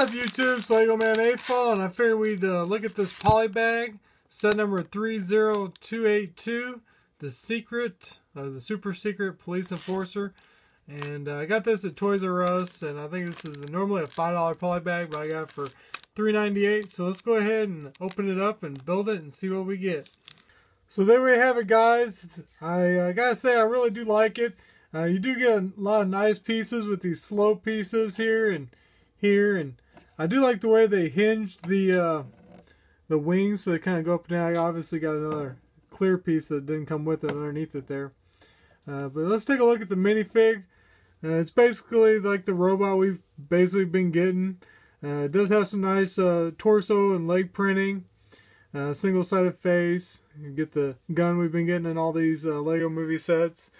up, YouTube? It's LegoMan8Fall, and I figured we'd look at this Polybag, set number 30282, the secret, the super secret police enforcer. And I got this at Toys R Us, and I think this is normally a $5 Polybag, but I got it for $3.98. So let's go ahead and open it up and build it and see what we get. So there we have it, guys. I gotta say, I really do like it. You do get a lot of nice pieces with these slow pieces here and here, and I do like the way they hinge the wings, so they kind of go up and down. I obviously got another clear piece that didn't come with it underneath it there. But let's take a look at the minifig. It's basically like the robot we've basically been getting. It does have some nice torso and leg printing, single-sided face. You get the gun we've been getting in all these Lego movie sets.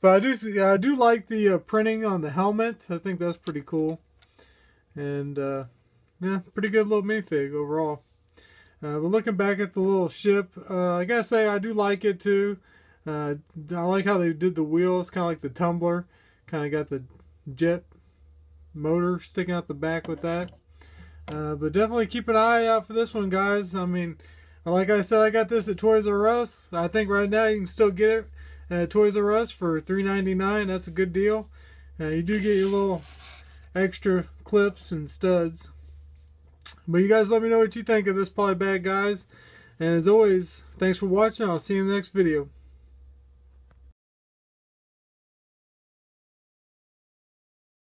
But I do like the printing on the helmet. I think that's pretty cool. And yeah, pretty good little minifig overall. But looking back at the little ship, I gotta say I do like it too. I like how they did the wheels, kind of like the tumbler. Kind of got the jet motor sticking out the back with that. But definitely keep an eye out for this one, guys. I mean, like I said, I got this at Toys R Us. I think right now you can still get it at Toys R Us for $3.99. That's a good deal. You do get your little extra clips and studs. But you guys let me know what you think of this Polybag, guys. And as always, thanks for watching. I'll see you in the next video.